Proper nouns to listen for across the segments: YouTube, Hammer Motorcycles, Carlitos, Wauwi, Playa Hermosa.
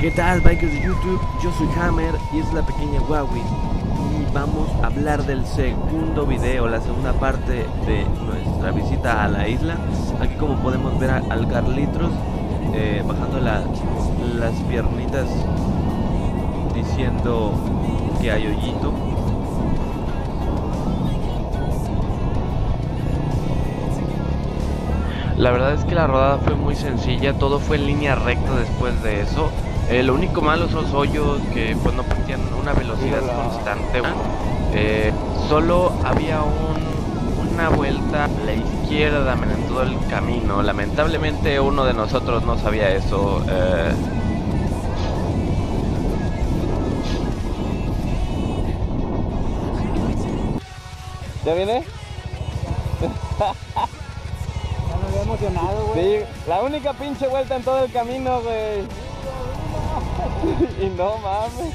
¿Qué tal, bikers de YouTube? Yo soy Hammer y es la pequeña Wauwi. Y vamos a hablar del segundo video, la segunda parte de nuestra visita a la isla. Aquí, como podemos ver al Carlitos bajando las piernitas diciendo que hay hoyito. La verdad es que la rodada fue muy sencilla, todo fue en línea recta después de eso. Lo único malo son los hoyos que pues no tenían una velocidad constante. Solo había una vuelta a la izquierda en todo el camino. Lamentablemente uno de nosotros no sabía eso. ¿Ya viene? Emocionado, güey. Sí, la única pinche vuelta en todo el camino, güey. Y no mames.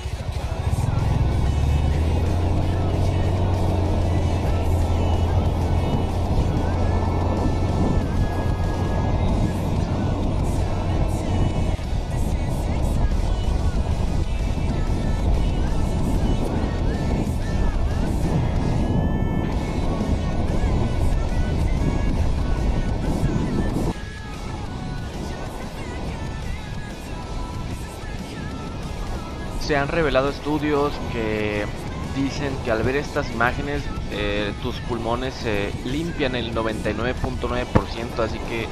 Se han revelado estudios que dicen que al ver estas imágenes tus pulmones se limpian el 99.9%, así que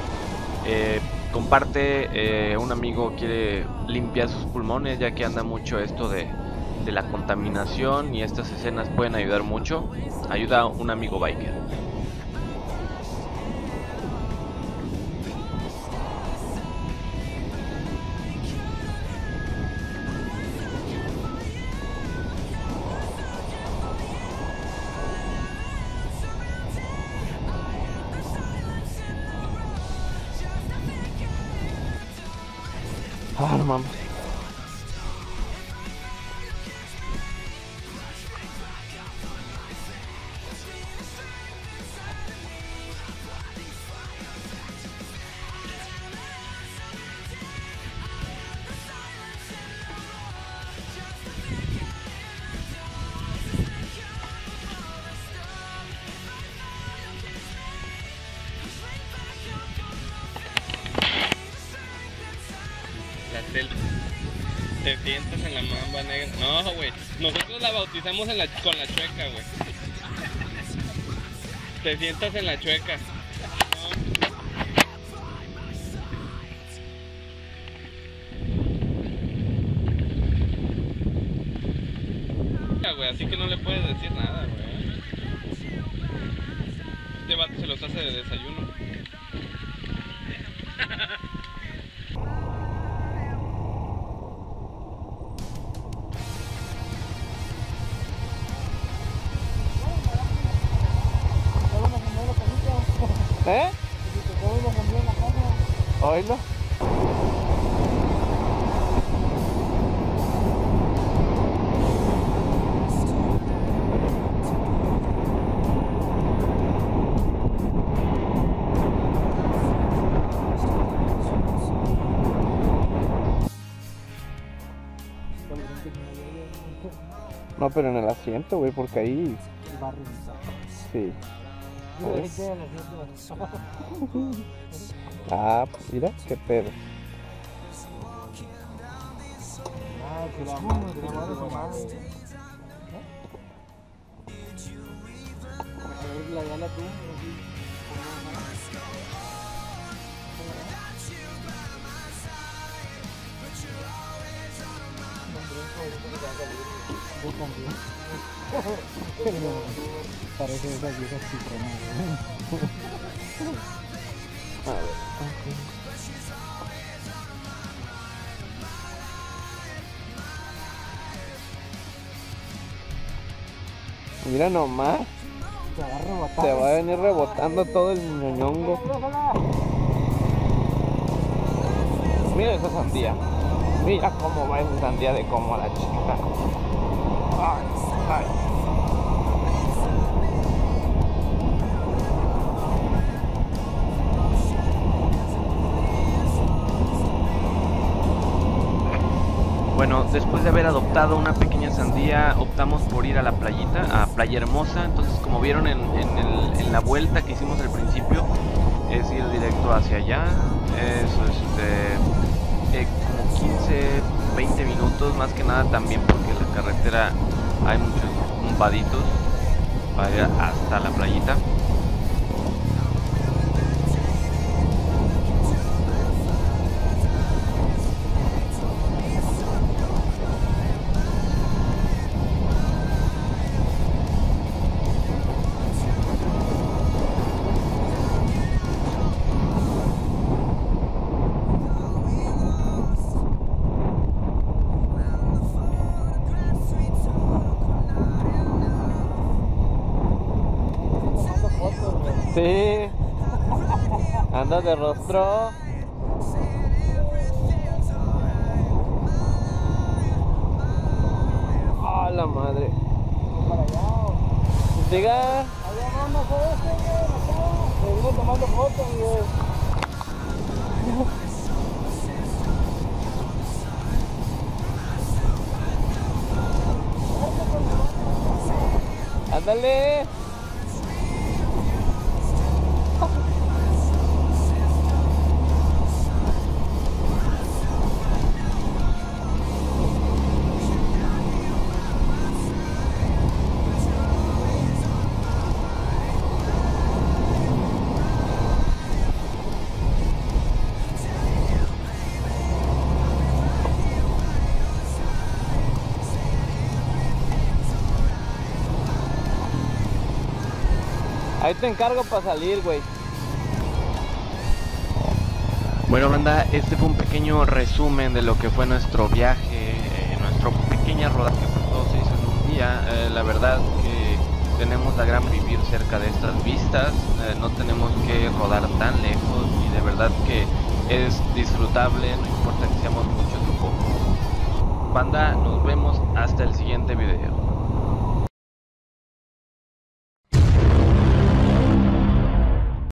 comparte, un amigo quiere limpiar sus pulmones ya que anda mucho esto de la contaminación y estas escenas pueden ayudar mucho. Ayuda a un amigo biker. Ah, no mames. Te piensas en la mamba negra. No, güey. Nosotros la bautizamos con la chueca, güey. Te sientas en la chueca. No. Así que no le puedes decir nada, güey. Este vato se los hace de desayuno. ¿Eh? Oílo. No, pero en el asiento, güey, porque ahí... Sí. Pues. Ah, pues mira, qué pedo. Parece esa vieja citronada. A ver, okay. Mira nomás. Se va a venir rebotando todo el ñoñongo. Mira esa sandía. Mira cómo va esa sandía de como la chica. Ay, ay. Bueno, después de haber adoptado una pequeña sandía, optamos por ir a la playita, a Playa Hermosa. Entonces, como vieron en la vuelta que hicimos al principio, es ir directo hacia allá. Es como 15-20 minutos, más que nada también porque en la carretera hay muchos vaditos para ir hasta la playita. Sí, anda de rostro. ¡Ah, la madre! Llega. Allá vamos a ver, señor. Me vengo tomando fotos, güey. ¡Ándale! Ahí te encargo para salir, güey. Bueno, banda, este fue un pequeño resumen de lo que fue nuestro viaje, nuestro pequeño rodaje, pues todo se hizo en un día. La verdad que tenemos la gran vivir cerca de estas vistas, no tenemos que rodar tan lejos y de verdad que es disfrutable, no importa que seamos muchos o pocos. Banda, nos vemos hasta el siguiente video.